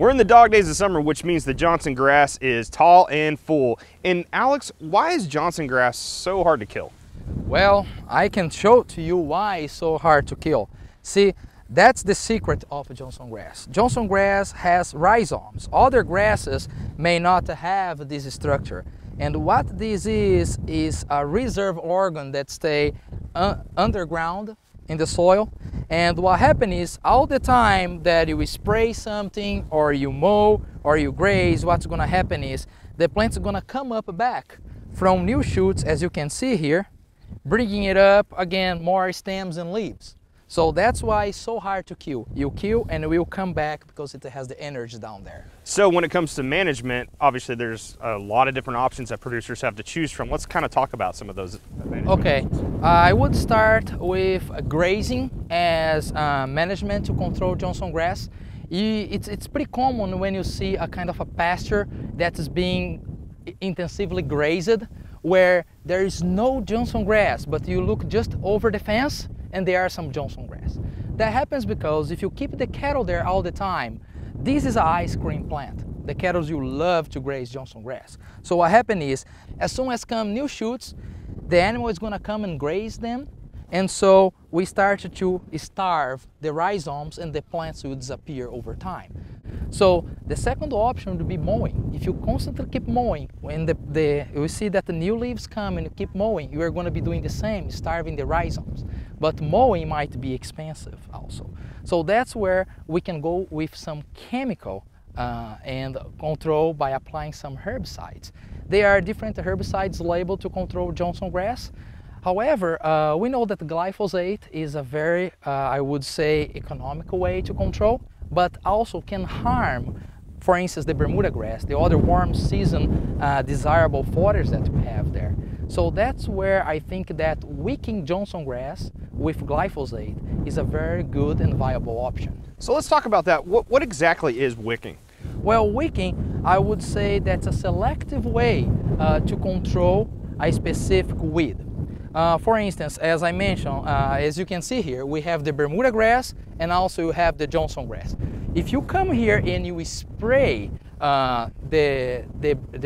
We're in the dog days of summer, which means the Johnson grass is tall and full. And Alex, why is Johnson grass so hard to kill? Well, I can show to you why it's so hard to kill. See, that's the secret of Johnson grass. Johnson grass has rhizomes. Other grasses may not have this structure. And what this is a reserve organ that stays underground in the soil. And what happens is, all the time that you spray something, or you mow, or you graze, what's gonna happen is, the plant's gonna come up back from new shoots, as you can see here, bringing it up again, more stems and leaves. So that's why it's so hard to kill. You kill and it will come back because it has the energy down there. So when it comes to management, obviously there's a lot of different options that producers have to choose from. Let's kind of talk about some of those. Okay, I would start with grazing as management to control Johnson grass. It's pretty common when you see a kind of a pasture that is being intensively grazed, where there is no Johnson grass, but you look just over the fence, and there are some Johnson grass. That happens because if you keep the cattle there all the time, this is an ice cream plant. The cattle you love to graze Johnson grass. So what happens is, as soon as come new shoots, the animal is gonna come and graze them, and so we started to starve the rhizomes and the plants will disappear over time. So the second option would be mowing. If you constantly keep mowing, when you see that the new leaves come and you keep mowing, you are gonna be doing the same, starving the rhizomes. But mowing might be expensive also. So that's where we can go with some chemical and control by applying some herbicides. There are different herbicides labeled to control Johnson grass. However, we know that glyphosate is a very, I would say, economical way to control, but also can harm, for instance, the Bermuda grass, the other warm season desirable fodder that we have there. So that's where I think that wicking Johnson grass with glyphosate is a very good and viable option. So let's talk about that. What exactly is wicking? Well, wicking, I would say that's a selective way to control a specific weed. For instance, as I mentioned, as you can see here, we have the Bermuda grass and also you have the Johnson grass. If you come here and you spray the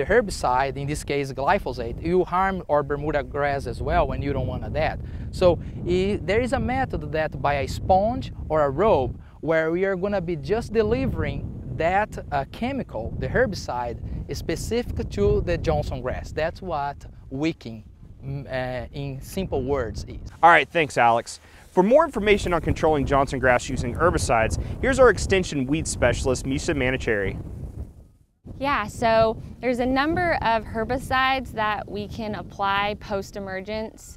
herbicide, in this case glyphosate, you harm our Bermuda grass as well, and you don't want that. So there is a method that by a sponge or a robe where we are going to be just delivering that chemical, the herbicide, is specific to the Johnson grass. That's what wicking in simple words is. All right, thanks Alex. For more information on controlling Johnson grass using herbicides, here's our extension weed specialist, Misha Manuchehri. Yeah, so there's a number of herbicides that we can apply post-emergence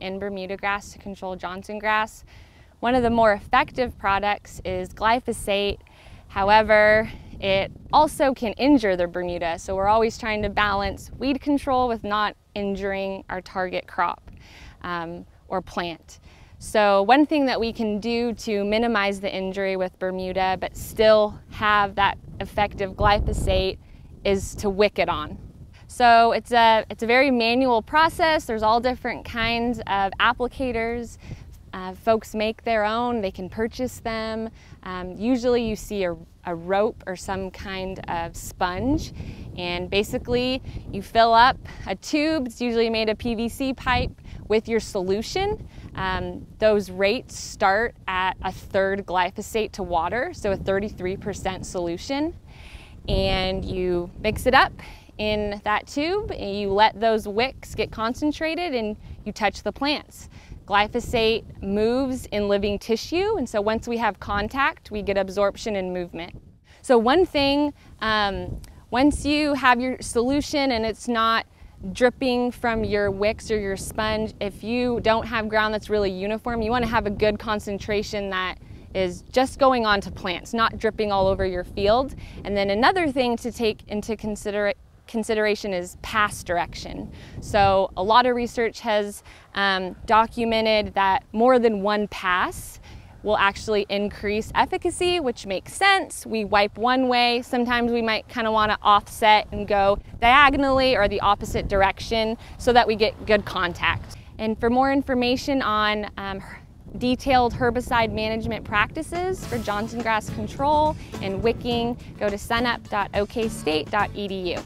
in Bermuda grass to control Johnson grass. One of the more effective products is glyphosate. However, it also can injure the Bermuda, so we're always trying to balance weed control with not injuring our target crop or plant. So one thing that we can do to minimize the injury with Bermuda but still have that effective glyphosate is to wick it on. So it's a very manual process. There's all different kinds of applicators. Folks make their own, they can purchase them. Usually you see a rope or some kind of sponge, and basically you fill up a tube, it's usually made of PVC pipe, with your solution. Those rates start at 1/3 glyphosate to water, so a 33% solution. And you mix it up in that tube, and you let those wicks get concentrated and you touch the plants. Glyphosate moves in living tissue, and so once we have contact, we get absorption and movement. So one thing, once you have your solution and it's not dripping from your wicks or your sponge, if you don't have ground that's really uniform, you want to have a good concentration that is just going on to plants, not dripping all over your field. And then another thing to take into consideration is pass direction. So a lot of research has documented that more than one pass will actually increase efficacy, which makes sense. We wipe one way. Sometimes we might kind of want to offset and go diagonally or the opposite direction so that we get good contact. And for more information on detailed herbicide management practices for Johnson grass control and wicking, go to sunup.okstate.edu.